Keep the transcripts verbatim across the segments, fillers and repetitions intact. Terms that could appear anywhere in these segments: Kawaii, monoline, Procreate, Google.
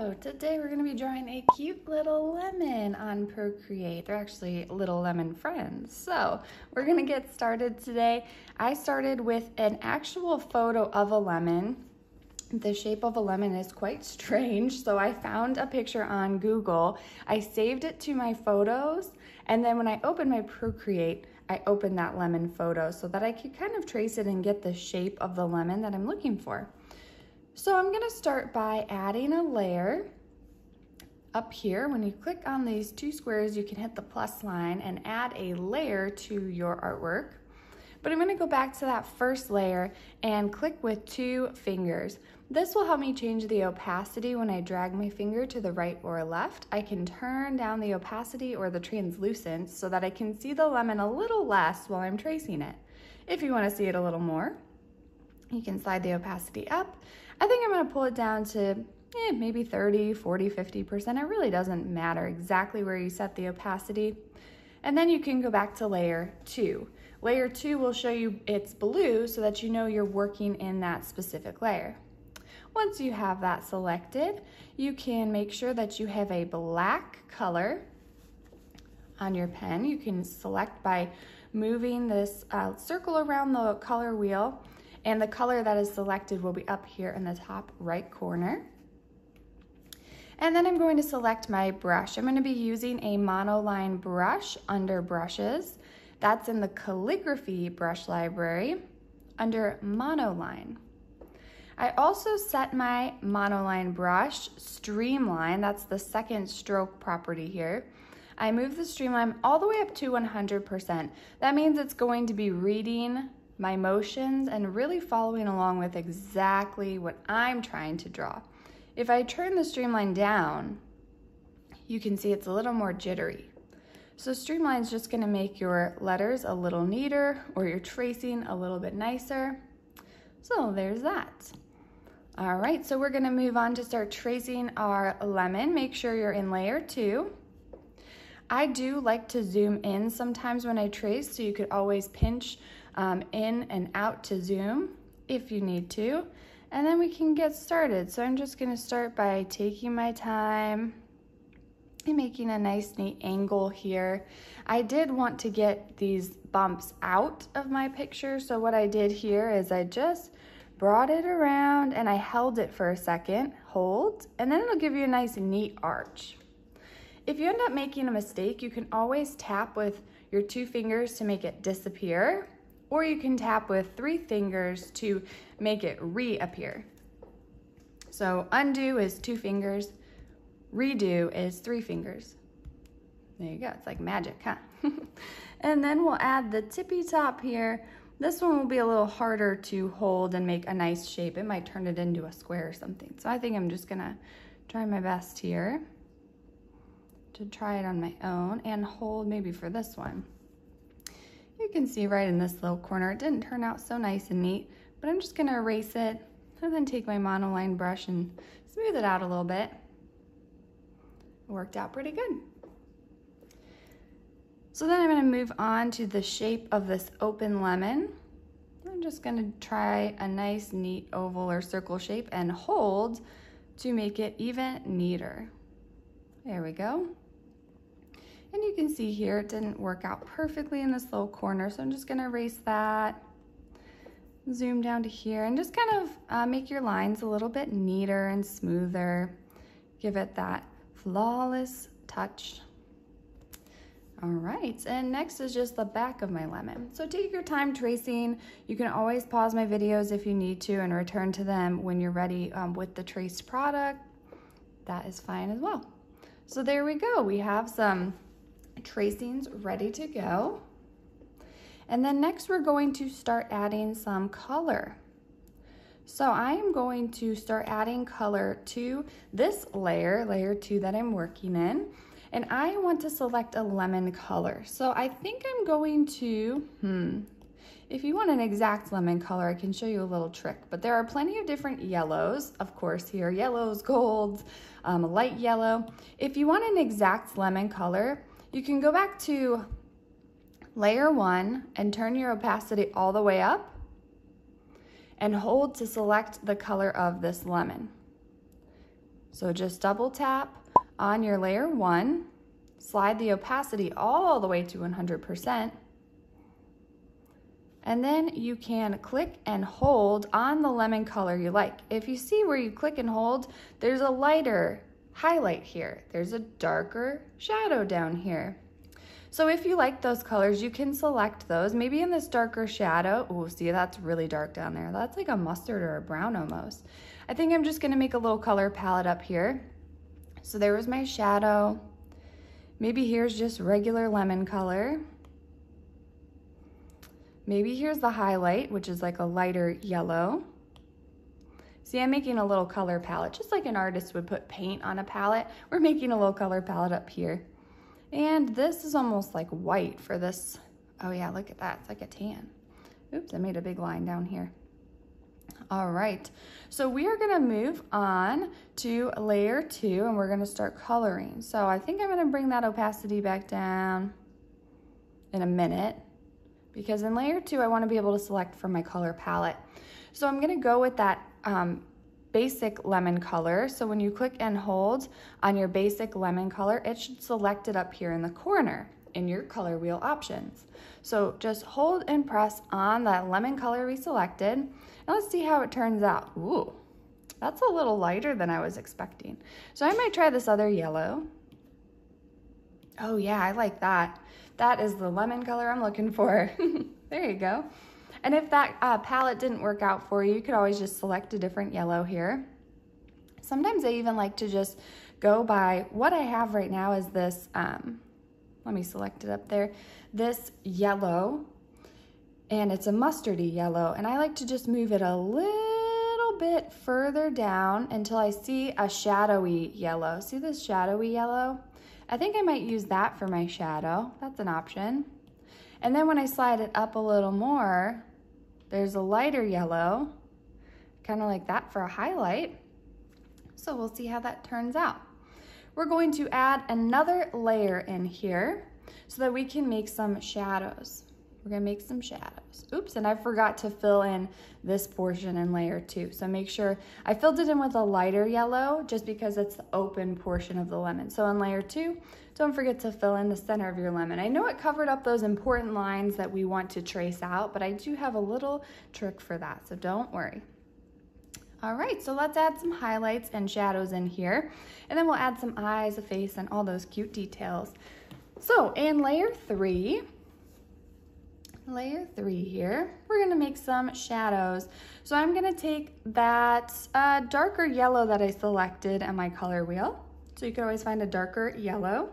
Hello, today we're going to be drawing a cute little lemon on Procreate. They're actually little lemon friends. So we're going to get started today. I started with an actual photo of a lemon. The shape of a lemon is quite strange, so I found a picture on Google. I saved it to my photos, and then when I opened my Procreate, I opened that lemon photo so that I could kind of trace it and get the shape of the lemon that I'm looking for. So I'm going to start by adding a layer up here. When you click on these two squares, you can hit the plus line and add a layer to your artwork. But I'm going to go back to that first layer and click with two fingers. This will help me change the opacity when I drag my finger to the right or left. I can turn down the opacity or the translucence so that I can see the lemon a little less while I'm tracing it. If you want to see it a little more, you can slide the opacity up. I think I'm going to pull it down to eh, maybe thirty, forty, fifty percent. It really doesn't matter exactly where you set the opacity. And then you can go back to layer two. Layer two will show you it's blue so that you know you're working in that specific layer. Once you have that selected, you can make sure that you have a black color on your pen. You can select by moving this uh, circle around the color wheel. And the color that is selected will be up here in the top right corner. And then I'm going to select my brush. I'm going to be using a monoline brush under brushes. That's in the calligraphy brush library under monoline. I also set my monoline brush streamline. That's the second stroke property here. I move the streamline all the way up to one hundred percent. That means it's going to be reading my motions and really following along with exactly what I'm trying to draw. If I turn the streamline down, you can see it's a little more jittery. So streamline is just gonna make your letters a little neater or your tracing a little bit nicer. So there's that. All right, so we're gonna move on to start tracing our lemon. Make sure you're in layer two. I do like to zoom in sometimes when I trace, so you could always pinch Um, in and out to zoom if you need to, and then we can get started. So I'm just going to start by taking my time and making a nice neat angle here. I did want to get these bumps out of my picture, so what I did here is I just brought it around and I held it for a second, hold, and then it'll give you a nice neat arch. If you end up making a mistake, you can always tap with your two fingers to make it disappear, or you can tap with three fingers to make it reappear. So undo is two fingers, redo is three fingers. There you go, it's like magic, huh? And then we'll add the tippy top here. This one will be a little harder to hold and make a nice shape. It might turn it into a square or something. So I think I'm just gonna try my best here to try it on my own and hold maybe for this one. You can see right in this little corner, it didn't turn out so nice and neat, but I'm just gonna erase it and then take my monoline brush and smooth it out a little bit. It worked out pretty good. So then I'm gonna move on to the shape of this open lemon. I'm just gonna try a nice, neat oval or circle shape and hold to make it even neater. There we go. And you can see here, it didn't work out perfectly in this little corner, so I'm just gonna erase that, zoom down to here, and just kind of uh, make your lines a little bit neater and smoother. Give it that flawless touch. All right, and next is just the back of my lemon. So take your time tracing. You can always pause my videos if you need to and return to them when you're ready um, with the traced product. That is fine as well. So there we go, we have some tracings ready to go. And then next we're going to start adding some color. So I am going to start adding color to this layer, layer two that I'm working in, and I want to select a lemon color. So I think I'm going to, hmm, if you want an exact lemon color, I can show you a little trick, but there are plenty of different yellows, of course here, yellows, golds, um, light yellow. If you want an exact lemon color, you can go back to layer one and turn your opacity all the way up and hold to select the color of this lemon. So just double tap on your layer one, slide the opacity all the way to one hundred percent, and then you can click and hold on the lemon color you like. If you see where you click and hold, there's a lighter highlight here. There's a darker shadow down here. So if you like those colors, you can select those. Maybe in this darker shadow, oh, see, that's really dark down there. That's like a mustard or a brown almost. I think I'm just gonna make a little color palette up here. So there was my shadow. Maybe here's just regular lemon color. Maybe here's the highlight, which is like a lighter yellow. See, I'm making a little color palette, just like an artist would put paint on a palette. We're making a little color palette up here. And this is almost like white for this. Oh yeah, look at that, it's like a tan. Oops, I made a big line down here. All right, so we are gonna move on to layer two and we're gonna start coloring. So I think I'm gonna bring that opacity back down in a minute because in layer two, I wanna be able to select from my color palette. So I'm gonna go with that um, basic lemon color. So when you click and hold on your basic lemon color, it should select it up here in the corner in your color wheel options. So just hold and press on that lemon color we selected. And let's see how it turns out. Ooh, that's a little lighter than I was expecting. So I might try this other yellow. Oh yeah, I like that. That is the lemon color I'm looking for. There you go. And if that uh, palette didn't work out for you, you could always just select a different yellow here. Sometimes I even like to just go by what I have right now is this, um, let me select it up there, this yellow, and it's a mustardy yellow. And I like to just move it a little bit further down until I see a shadowy yellow. See this shadowy yellow? I think I might use that for my shadow. That's an option. And then when I slide it up a little more, there's a lighter yellow, kind of like that for a highlight. So we'll see how that turns out. We're going to add another layer in here so that we can make some shadows. We're gonna make some shadows. Oops, and I forgot to fill in this portion in layer two. So make sure I filled it in with a lighter yellow just because it's the open portion of the lemon. So in layer two, don't forget to fill in the center of your lemon. I know it covered up those important lines that we want to trace out, but I do have a little trick for that, so don't worry. All right, so let's add some highlights and shadows in here, and then we'll add some eyes, a face, and all those cute details. So in layer three, layer three here, we're gonna make some shadows. So I'm gonna take that uh, darker yellow that I selected on my color wheel. So you can always find a darker yellow.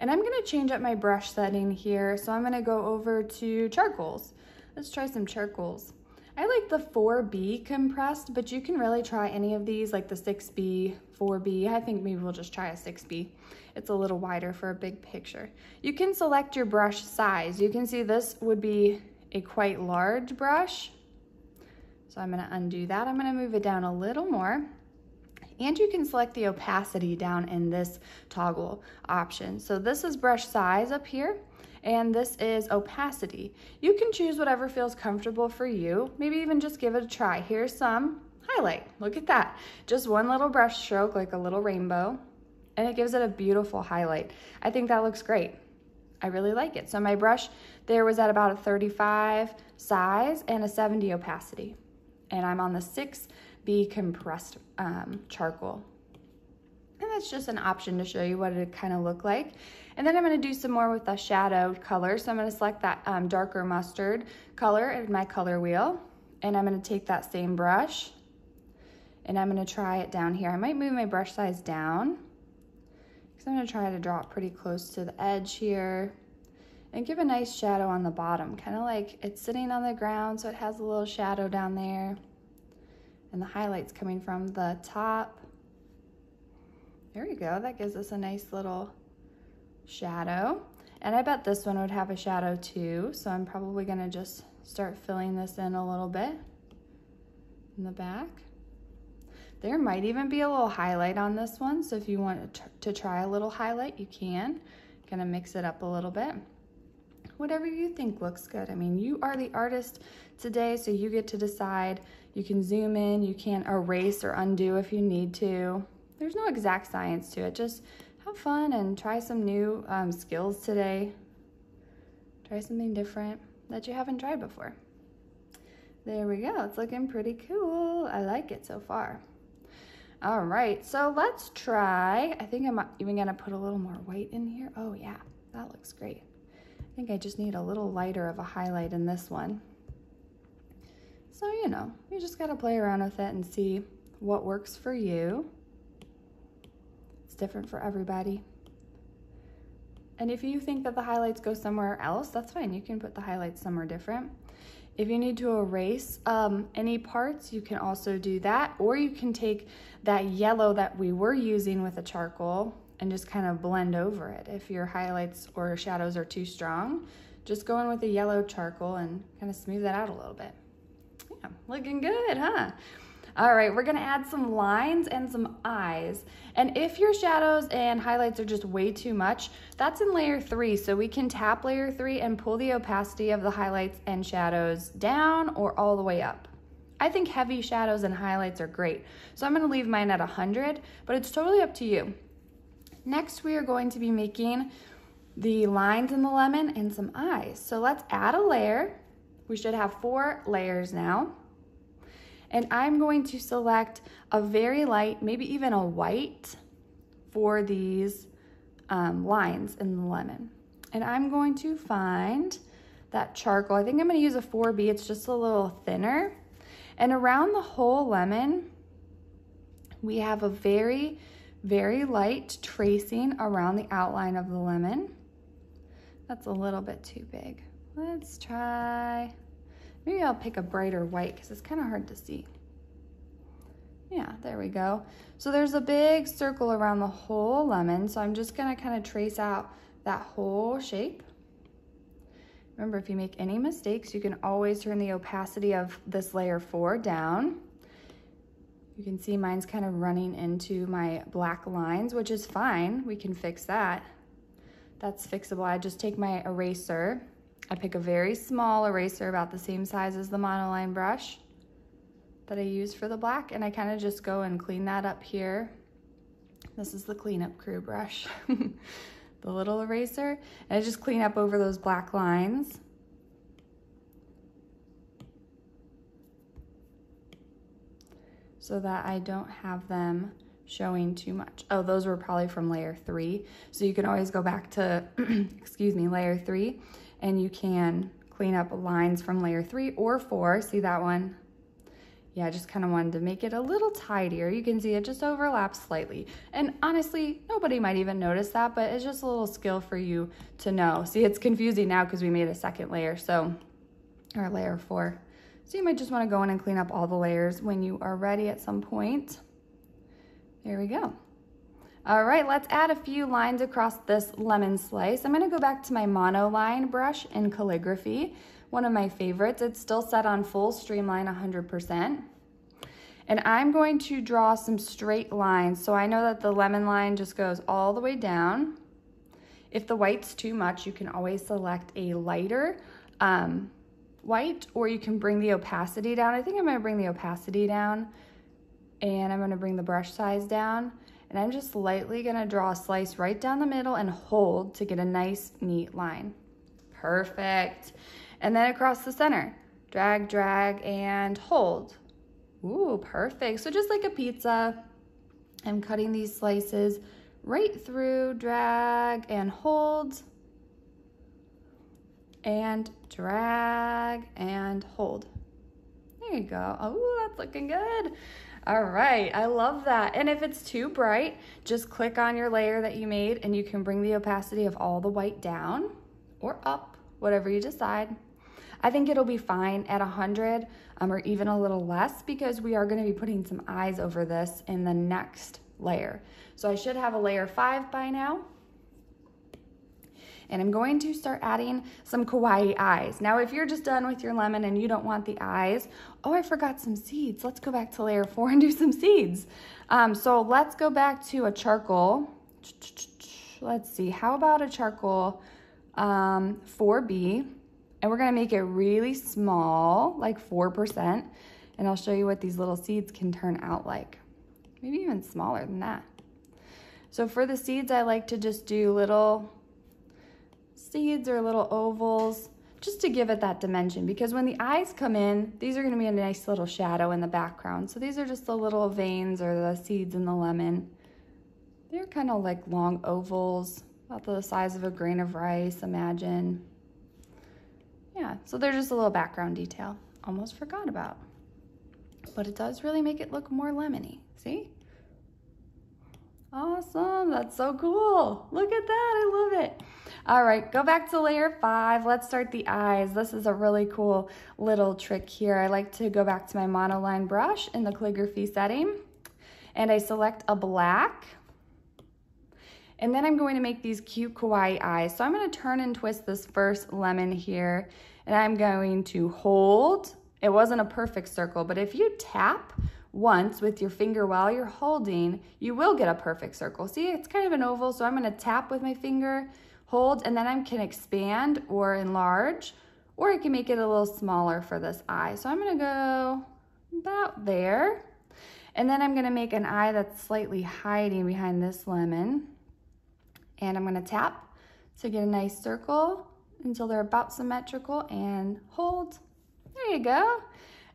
And I'm gonna change up my brush setting here. So I'm gonna go over to charcoals. Let's try some charcoals. I like the four B compressed, but you can really try any of these like the six B, four B. I think maybe we'll just try a six B. It's a little wider for a big picture. You can select your brush size. You can see this would be a quite large brush. So I'm gonna undo that. I'm gonna move it down a little more. And you can select the opacity down in this toggle option. So this is brush size up here. And this is opacity. You can choose whatever feels comfortable for you. Maybe even just give it a try. Here's some highlight. Look at that. Just one little brush stroke, like a little rainbow, and it gives it a beautiful highlight. I think that looks great. I really like it. So my brush there was at about a thirty-five size and a seventy opacity. And I'm on the six B compressed um, charcoal. And that's just an option to show you what it kind of looked like. And then I'm gonna do some more with the shadow color. So I'm gonna select that um, darker mustard color in my color wheel. And I'm gonna take that same brush and I'm gonna try it down here. I might move my brush size down because I'm gonna try to draw it pretty close to the edge here and give a nice shadow on the bottom, kind of like it's sitting on the ground. So it has a little shadow down there and the highlights coming from the top. There you go, that gives us a nice little shadow. And I bet this one would have a shadow too, so I'm probably gonna just start filling this in a little bit in the back. There might even be a little highlight on this one, so if you want to try a little highlight, you can. Gonna mix it up a little bit. Whatever you think looks good. I mean, you are the artist today, so you get to decide. You can zoom in, you can erase or undo if you need to. there's no exact science to it. Just have fun and try some new um, skills today. Try something different that you haven't tried before. There we go. It's looking pretty cool. I like it so far. All right, so let's try. I think I'm even gonna put a little more white in here. Oh yeah, that looks great. I think I just need a little lighter of a highlight in this one. So, you know, you just gotta play around with it and see what works for you. It's different for everybody. And if you think that the highlights go somewhere else, that's fine. You can put the highlights somewhere different. If you need to erase um, any parts, you can also do that, or you can take that yellow that we were using with the charcoal and just kind of blend over it. If your highlights or shadows are too strong, just go in with the yellow charcoal and kind of smooth that out a little bit. Yeah, looking good, huh? All right, we're gonna add some lines and some eyes. And if your shadows and highlights are just way too much, that's in layer three. So we can tap layer three and pull the opacity of the highlights and shadows down or all the way up. I think heavy shadows and highlights are great. So I'm gonna leave mine at one hundred, but it's totally up to you. Next, we are going to be making the lines in the lemon and some eyes. So let's add a layer. We should have four layers now. And I'm going to select a very light, maybe even a white, for these um, lines in the lemon. And I'm going to find that charcoal. I think I'm gonna use a four B, it's just a little thinner. And around the whole lemon, we have a very, very light tracing around the outline of the lemon. That's a little bit too big. Let's try. Maybe I'll pick a brighter white because it's kind of hard to see. Yeah, there we go. So there's a big circle around the whole lemon. So I'm just gonna kind of trace out that whole shape. Remember, if you make any mistakes, you can always turn the opacity of this layer four down. You can see mine's kind of running into my black lines, which is fine. We can fix that. That's fixable. I just take my eraser. I pick a very small eraser about the same size as the monoline brush that I use for the black, and I kind of just go and clean that up here. This is the cleanup crew brush, the little eraser, and I just clean up over those black lines. So that I don't have them showing too much. Oh, those were probably from layer three. So you can always go back to, excuse me, layer three. And you can clean up lines from layer three or four. See that one? Yeah, I just kind of wanted to make it a little tidier. You can see it just overlaps slightly. And honestly, nobody might even notice that, but it's just a little skill for you to know. See, it's confusing now because we made a second layer, so, or layer four. So you might just want to go in and clean up all the layers when you are ready at some point. There we go. All right, let's add a few lines across this lemon slice. I'm gonna go back to my monoline brush in calligraphy, one of my favorites. It's still set on full streamline one hundred percent. And I'm going to draw some straight lines. So I know that the lemon line just goes all the way down. If the white's too much, you can always select a lighter um, white, or you can bring the opacity down. I think I'm gonna bring the opacity down, and I'm gonna bring the brush size down. And I'm just lightly gonna draw a slice right down the middle and hold to get a nice, neat line. Perfect. And then across the center, drag, drag, and hold. Ooh, perfect. So just like a pizza, I'm cutting these slices right through, drag, and hold. And drag, and hold. There you go. Oh, that's looking good. All right, I love that. And if it's too bright, just click on your layer that you made and you can bring the opacity of all the white down or up, whatever you decide. I think it'll be fine at one hundred um, or even a little less because we are gonna be putting some eyes over this in the next layer. So I should have a layer five by now. And I'm going to start adding some kawaii eyes. Now, if you're just done with your lemon and you don't want the eyes, oh, I forgot some seeds. Let's go back to layer four and do some seeds. Um, so let's go back to a charcoal. Let's see, how about a charcoal um, four B? And we're gonna make it really small, like four percent. And I'll show you what these little seeds can turn out like. maybe even smaller than that. So for the seeds, I like to just do little seeds or little ovals just to give it that dimension, because when the eyes come in, these are going to be a nice little shadow in the background. So these are just the little veins or the seeds in the lemon. They're kind of like long ovals, about the size of a grain of rice, imagine. Yeah, so they're just a little background detail. Almost forgot about. But it does really make it look more lemony. See? Awesome, that's so cool. Look at that, I love it. All right, go back to layer five. Let's start the eyes. This is a really cool little trick here. I like to go back to my monoline brush in the calligraphy setting, and I select a black. And then I'm going to make these cute kawaii eyes. So I'm gonna turn and twist this first lemon here, and I'm going to hold. It wasn't a perfect circle, but if you tap once with your finger while you're holding, you will get a perfect circle. See, it's kind of an oval, so I'm gonna tap with my finger, hold, and then I can expand or enlarge, or I can make it a little smaller for this eye. So I'm gonna go about there, and then I'm gonna make an eye that's slightly hiding behind this lemon. And I'm gonna tap to get a nice circle until they're about symmetrical, and hold. There you go.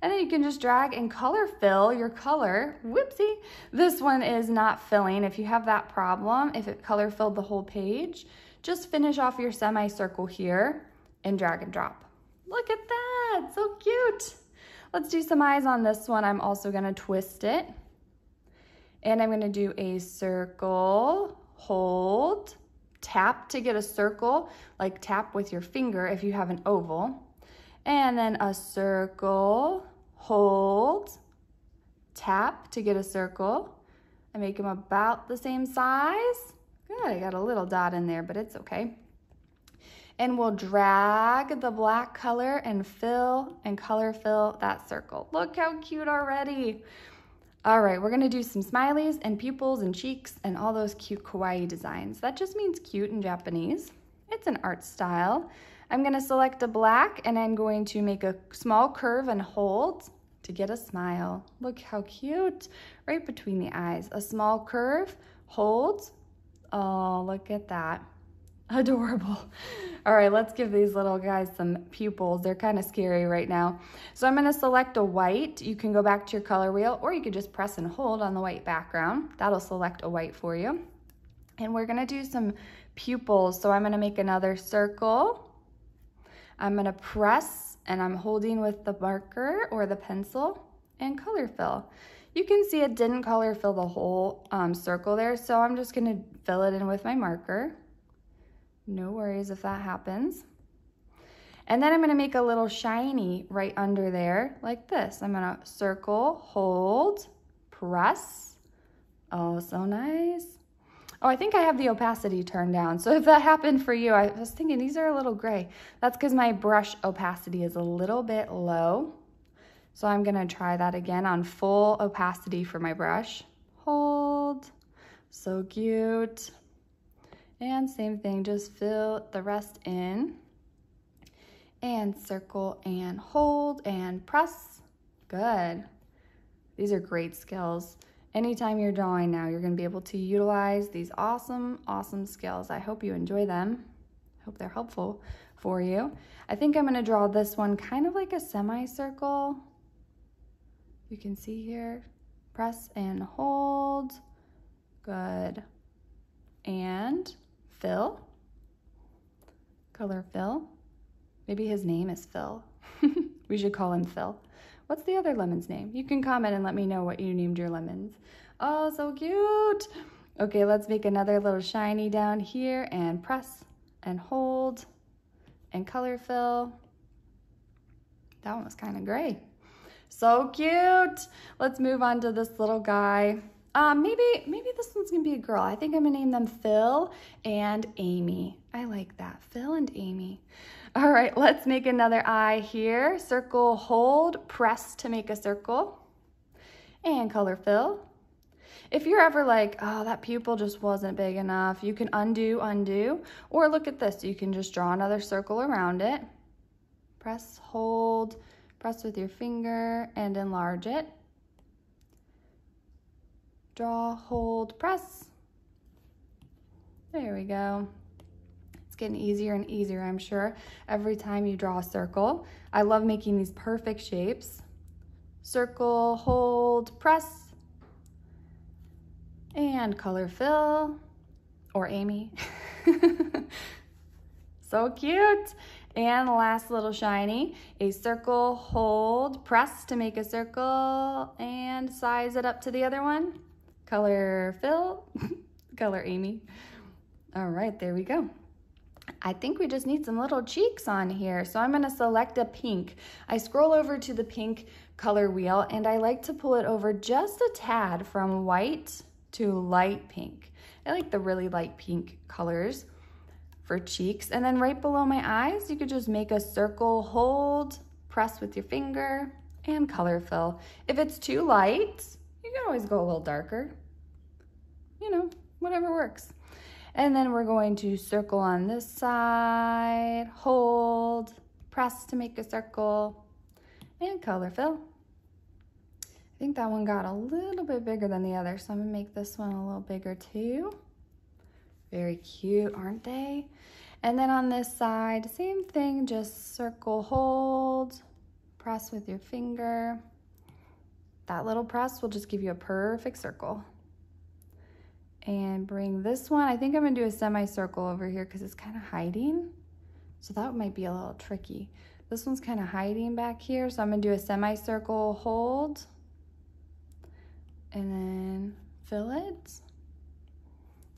And then you can just drag and color fill your color. Whoopsie. This one is not filling. If you have that problem, if it color filled the whole page, just finish off your semicircle here and drag and drop. Look at that, so cute. Let's do some eyes on this one. I'm also gonna twist it. And I'm gonna do a circle, hold, tap to get a circle, like tap with your finger if you have an oval. And then a circle, hold, tap to get a circle. I make them about the same size. Good, I got a little dot in there, but it's okay. And we'll drag the black color and fill and color fill that circle. Look how cute already. All right, we're gonna do some smileys and pupils and cheeks and all those cute kawaii designs. That just means cute in Japanese. It's an art style. I'm gonna select a black, and I'm going to make a small curve and hold to get a smile. Look how cute, right between the eyes. A small curve, hold. Oh, look at that, adorable. All right, let's give these little guys some pupils. They're kind of scary right now. So I'm gonna select a white. You can go back to your color wheel, or you could just press and hold on the white background. That'll select a white for you. And we're gonna do some pupils. So I'm gonna make another circle. I'm gonna press, and I'm holding with the marker or the pencil, and color fill. You can see it didn't color fill the whole um, circle there, so I'm just gonna fill it in with my marker. No worries if that happens. And then I'm gonna make a little shiny right under there like this. I'm gonna circle, hold, press. Oh, so nice. Oh, I think I have the opacity turned down. So if that happened for you, I was thinking these are a little gray. That's because my brush opacity is a little bit low. So I'm gonna try that again on full opacity for my brush. Hold, so cute. And same thing, just fill the rest in. And circle and hold and press. Good. These are great skills. Anytime you're drawing now, you're gonna be able to utilize these awesome, awesome skills. I hope you enjoy them. I hope they're helpful for you. I think I'm gonna draw this one kind of like a semicircle. You can see here, press and hold. Good. And fill, color fill. Maybe his name is Phil. We should call him Phil. What's the other lemon's name? You can comment and let me know what you named your lemons. Oh, so cute. Okay, let's make another little shiny down here, and press and hold and color fill. That one was kind of gray. So cute. Let's move on to this little guy. Um, maybe, maybe this one's gonna be a girl. I think I'm gonna name them Phil and Amy. I like that, Phil and Amy. All right, let's make another eye here. Circle, hold, press to make a circle, and color fill. If you're ever like, oh, that pupil just wasn't big enough, you can undo, undo, or look at this. You can just draw another circle around it. Press, hold, press with your finger, and enlarge it. draw, hold, press. There we go. It's getting easier and easier, I'm sure, every time you draw a circle. I love making these perfect shapes. Circle, hold, press, and color fill, or Amy. So cute. And last little shiny, a circle, hold, press to make a circle, and size it up to the other one. Color fill, color Amy. All right, there we go. I think we just need some little cheeks on here. So I'm gonna select a pink. I scroll over to the pink color wheel and I like to pull it over just a tad from white to light pink. I like the really light pink colors for cheeks. And then right below my eyes, you could just make a circle, hold, press with your finger, and color fill. If it's too light, you can always go a little darker. You know, whatever works. And then we're going to circle on this side, hold, press to make a circle, and color fill. I think that one got a little bit bigger than the other, so I'm gonna make this one a little bigger too. Very cute, aren't they? And then on this side, same thing, just circle, hold, press with your finger. That little press will just give you a perfect circle. And bring this one, I think I'm gonna do a semicircle over here because it's kind of hiding. So that might be a little tricky. This one's kind of hiding back here. So I'm gonna do a semicircle, hold, and then fill it.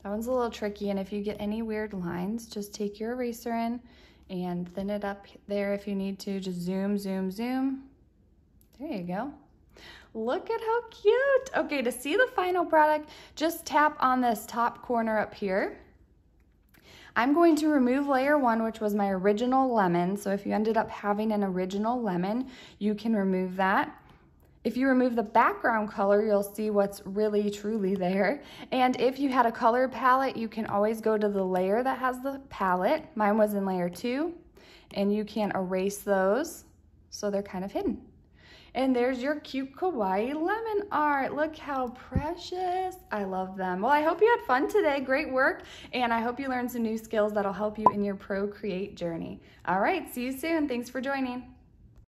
That one's a little tricky. And if you get any weird lines, just take your eraser in and thin it up there if you need to. Just zoom, zoom, zoom. There you go. Look at how cute. Okay, to see the final product, just tap on this top corner up here. I'm going to remove layer one, which was my original lemon. So if you ended up having an original lemon, you can remove that. If you remove the background color, you'll see what's really truly there. And if you had a color palette, you can always go to the layer that has the palette. Mine was in layer two, and you can erase those so they're kind of hidden. And there's your cute kawaii lemon art. Look how precious. I love them. Well, I hope you had fun today. Great work. And I hope you learned some new skills that'll help you in your Procreate journey. All right, see you soon. Thanks for joining.